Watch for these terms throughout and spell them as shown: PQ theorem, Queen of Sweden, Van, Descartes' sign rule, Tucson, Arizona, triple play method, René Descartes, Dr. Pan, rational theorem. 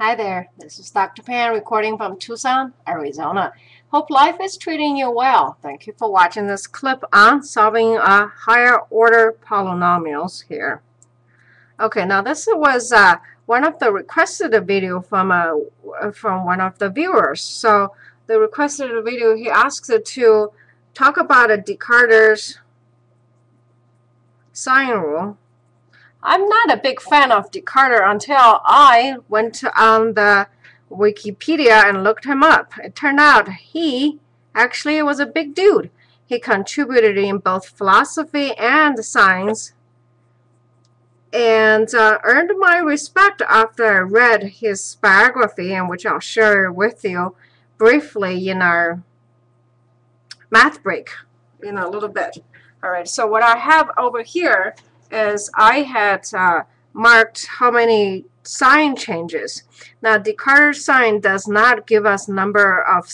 Hi there, this is Dr. Pan recording from Tucson, Arizona. Hope life is treating you well. Thank you for watching this clip on solving higher order polynomials here. Okay, now this was one of the requested video from one of the viewers. So the requested video, he asked it to talk about a Descartes' sign rule. I'm not a big fan of Descartes until I went on the Wikipedia and looked him up. It turned out he actually was a big dude. He contributed in both philosophy and science and earned my respect after I read his biography, and which I'll share with you briefly in our math break in a little bit. All right, so what I have over here is I had marked how many sign changes. Now, Descartes' sign does not give us number of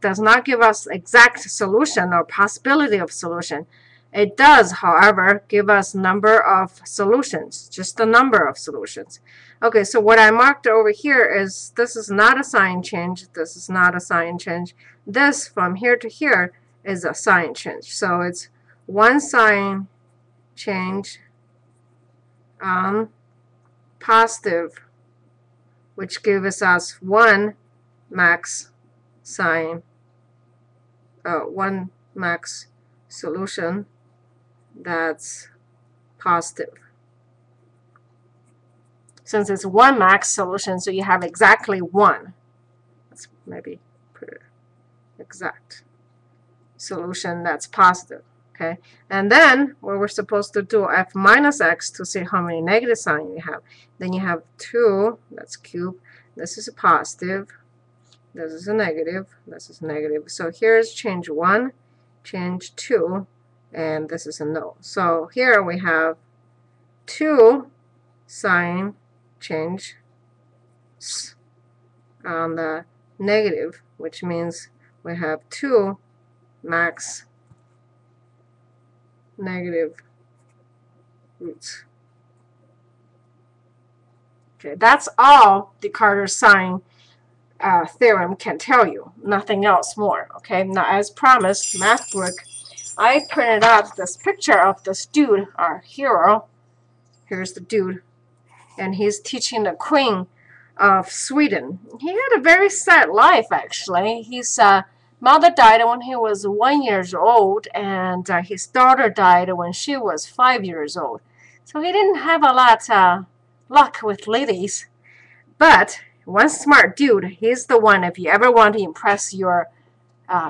does not give us exact solution or possibility of solution. It does, however, give us number of solutions, just the number of solutions. Okay, so what I marked over here is this is not a sign change. This is not a sign change. This from here to here is a sign change. So it's one sign change on positive, which gives us one max solution that's positive. Since it's one max solution, so you have exactly one. Let's maybe put it exact solution that's positive. Okay. And then what we're supposed to do, f minus x, to see how many negative signs you have. Then you have 2, that's cube. This is a positive. This is a negative. This is negative. So here's change 1, change 2, and this is a no. So here we have 2 sign change on the negative, which means we have 2 max negative roots. Okay, that's all Descartes' sign theorem can tell you, nothing else more. Okay, now as promised, math book, I printed out this picture of this dude, our hero. Here's the dude, and he's teaching the Queen of Sweden. He had a very sad life, actually. He's mother died when he was 1 year old, and his daughter died when she was 5 years old. So he didn't have a lot of luck with ladies. But one smart dude, he's the one, if you ever want to impress your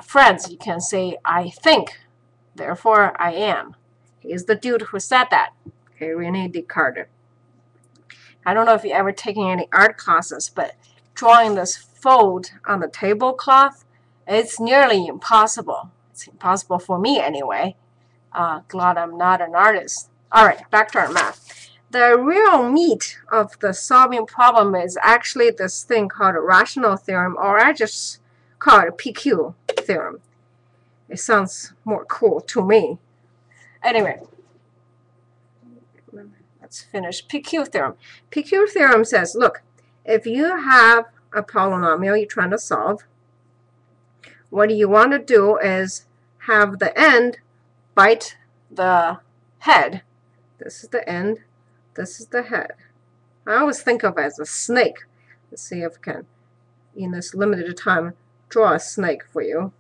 friends, you can say, I think, therefore I am. He's the dude who said that. Okay, René Descartes. I don't know if you've ever taken any art classes, but drawing this fold on the tablecloth, it's nearly impossible. It's impossible for me anyway. Glad I'm not an artist. All right, back to our math. The real meat of the solving problem is actually this thing called a rational theorem, or I just call it a PQ theorem. It sounds more cool to me. Anyway, let's finish PQ theorem. PQ theorem says, look, if you have a polynomial you're trying to solve, what you want to do is have the end bite the head. This is the end. This is the head. I always think of it as a snake. Let's see if I can, in this limited time, draw a snake for you.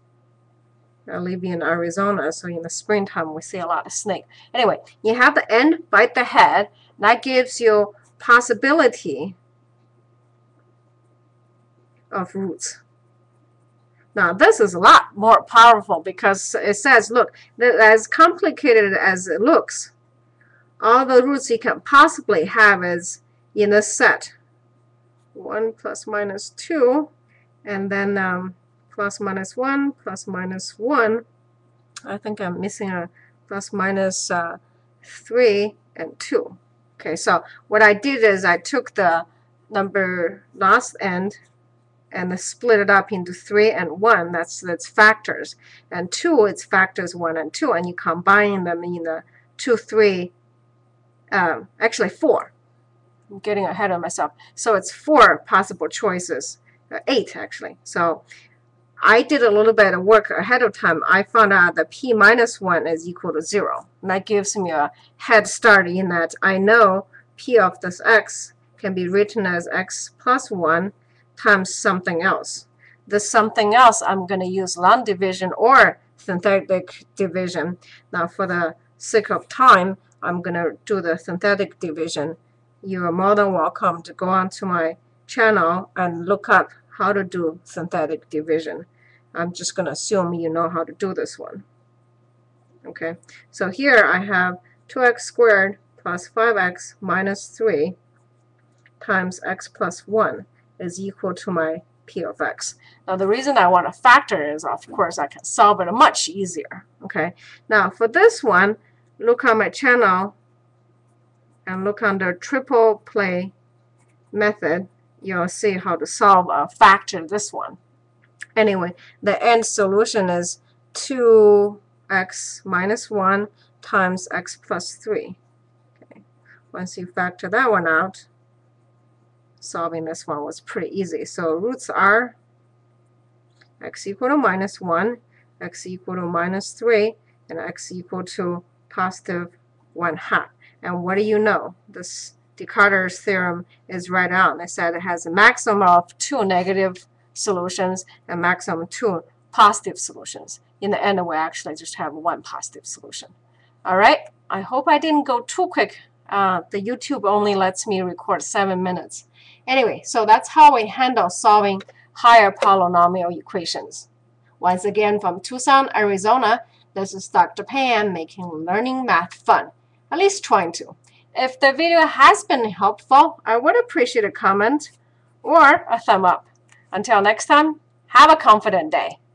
I live in Arizona, so in the springtime we see a lot of snake. Anyway, you have the end bite the head. That gives you possibility of roots. Now, this is a lot more powerful because it says, look, as complicated as it looks, all the roots you can possibly have is in this set. 1 plus minus 2, and then plus minus 1, plus minus 1. I think I'm missing a plus minus 3 and 2. Okay, so what I did is I took the number last end and split it up into 3 and 1, that's factors, and 2, it's factors 1 and 2, and you combine them in the 2, 3, actually 4. I'm getting ahead of myself. So it's 4 possible choices, 8 actually. So I did a little bit of work ahead of time. I found out that p minus 1 is equal to 0. And that gives me a head start in that I know p of this x can be written as x plus 1 times something else. The something else, I'm going to use long division or synthetic division. Now, for the sake of time, I'm going to do the synthetic division. You are more than welcome to go onto my channel and look up how to do synthetic division. I'm just going to assume you know how to do this one. Okay, so here I have 2x squared plus 5x minus 3 times x plus 1 is equal to my p of x. Now the reason I want to factor is, of course, I can solve it much easier. Okay, now for this one, look on my channel and look under triple play method. You'll see how to solve a factor this one. Anyway, the end solution is 2x minus 1 times x plus 3. Okay. Once you factor that one out, solving this one was pretty easy. So roots are x equal to minus 1, x equal to minus 3, and x equal to positive 1/2. And what do you know? This Descartes' theorem is right out. They said it has a maximum of 2 negative solutions and maximum 2 positive solutions. In the end, we actually just have 1 positive solution. All right. I hope I didn't go too quick. The YouTube only lets me record 7 minutes. Anyway, so that's how we handle solving higher polynomial equations. Once again, from Tucson, Arizona, this is Dr. Pan making learning math fun. At least trying to. If the video has been helpful, I would appreciate a comment or a thumb up. Until next time, have a confident day.